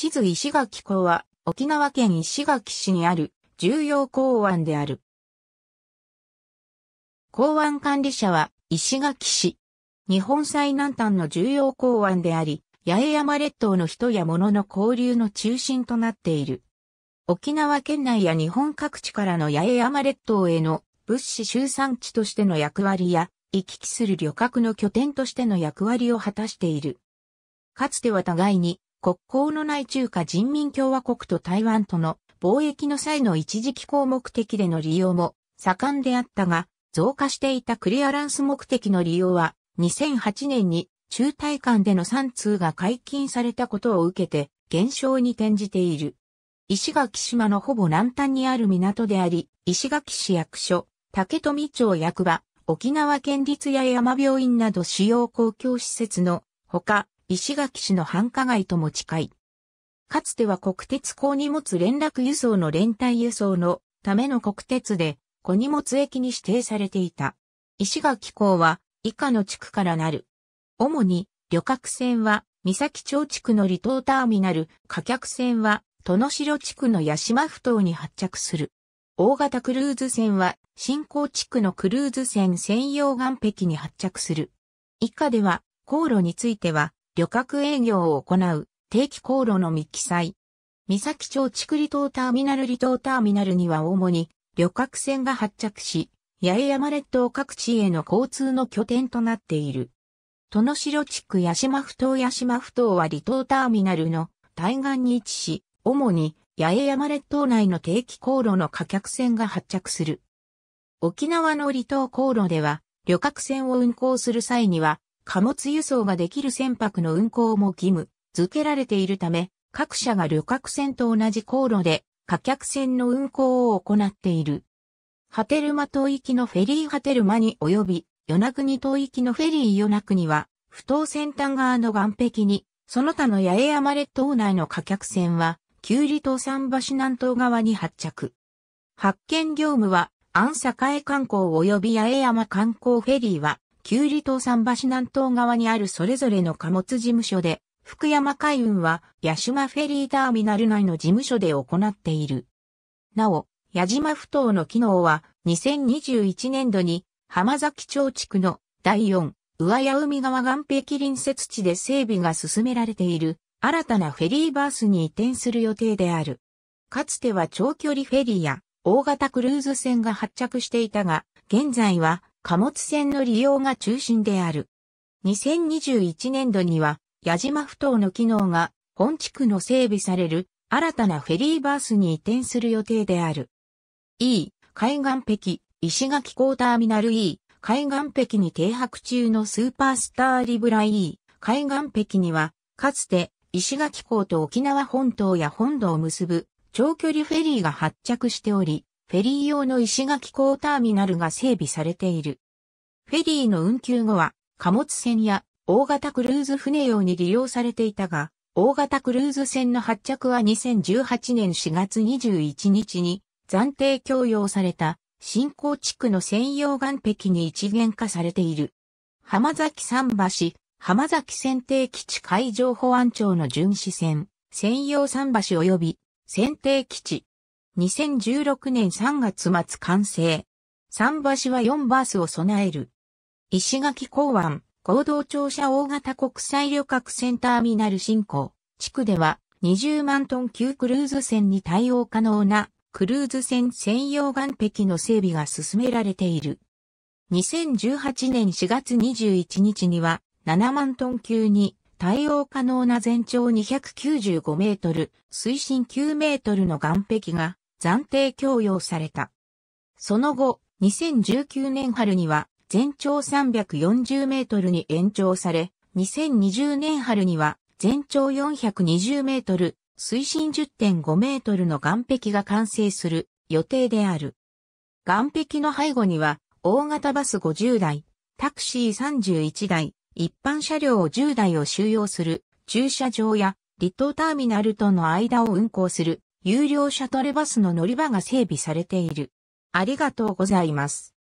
地図石垣港は沖縄県石垣市にある重要港湾である。港湾管理者は石垣市。日本最南端の重要港湾であり、八重山列島の人や物の交流の中心となっている。沖縄県内や日本各地からの八重山列島への物資集散地としての役割や、行き来する旅客の拠点としての役割を果たしている。かつては互いに国交のない中華人民共和国と台湾との貿易の際の一時寄港目的での利用も盛んであったが、増加していたクリアランス目的の利用は2008年に中台間での3通が解禁されたことを受けて減少に転じている。石垣島のほぼ南端にある港であり、石垣市役所、竹富町役場、沖縄県立八重山病院など主要公共施設のほか、石垣市の繁華街とも近い。かつては国鉄小荷物連絡輸送の連帯輸送のための国鉄で小荷物駅に指定されていた。石垣港は以下の地区からなる。主に旅客船は三崎町地区の離島ターミナル、貨客船は登野城地区の八島埠頭に発着する。大型クルーズ船は新港地区のクルーズ船専用岸壁に発着する。以下では航路については、旅客営業を行う定期航路のみ記載。三崎町地区離島ターミナルには主に旅客船が発着し、八重山列島各地への交通の拠点となっている。登野城地区八島埠頭は離島ターミナルの対岸に位置し、主に八重山列島内の定期航路の貨客船が発着する。沖縄の離島航路では、旅客船を運航する際には、貨物輸送ができる船舶の運航も義務付けられているため、各社が旅客船と同じ航路で貨客船の運航を行っている。波照間島行きのフェリー波照間に及び、与那国島行きのフェリー与那国は、埠頭先端側の岸壁に、その他の八重山列島内の貨客船は、旧離島桟橋南東側に発着。発券業務は、安栄観光及び八重山観光フェリーは、旧離島桟橋南東側にあるそれぞれの貨物事務所で、福山海運は八島フェリーターミナル内の事務所で行っている。なお、八島埠頭の機能は2021年度に浜崎町地区の第4上矢海川岸壁隣接地で整備が進められている新たなフェリーバースに移転する予定である。かつては長距離フェリーや大型クルーズ船が発着していたが、現在は貨物船の利用が中心である。2021年度には、八島埠頭の機能が本地区の整備される新たなフェリーバースに移転する予定である。E、海岸壁、石垣港ターミナル E、海岸壁に停泊中のスーパースターリブラ E、海岸壁には、かつて石垣港と沖縄本島や本土を結ぶ長距離フェリーが発着しており、フェリー用の石垣港ターミナルが整備されている。フェリーの運休後は貨物船や大型クルーズ船用に利用されていたが、大型クルーズ船の発着は2018年4月21日に暫定供用された新港地区の専用岸壁に一元化されている。浜崎桟橋、浜崎選定基地海上保安庁の巡視船、専用桟橋及び選定基地。2016年3月末完成。桟橋は4バースを備える。石垣港湾、合同庁舎大型国際旅客船ターミナル新港地区では20万トン級クルーズ船に対応可能なクルーズ船専用岸壁の整備が進められている。2018年4月21日には7万トン級に対応可能な全長295メートル、水深9メートルの岸壁が暫定供用された。その後、2019年春には全長340メートルに延長され、2020年春には全長420メートル、水深 10.5 メートルの岸壁が完成する予定である。岸壁の背後には大型バス50台、タクシー31台、一般車両10台を収容する駐車場や離島ターミナルとの間を運行する有料シャトルバスの乗り場が整備されている。ありがとうございます。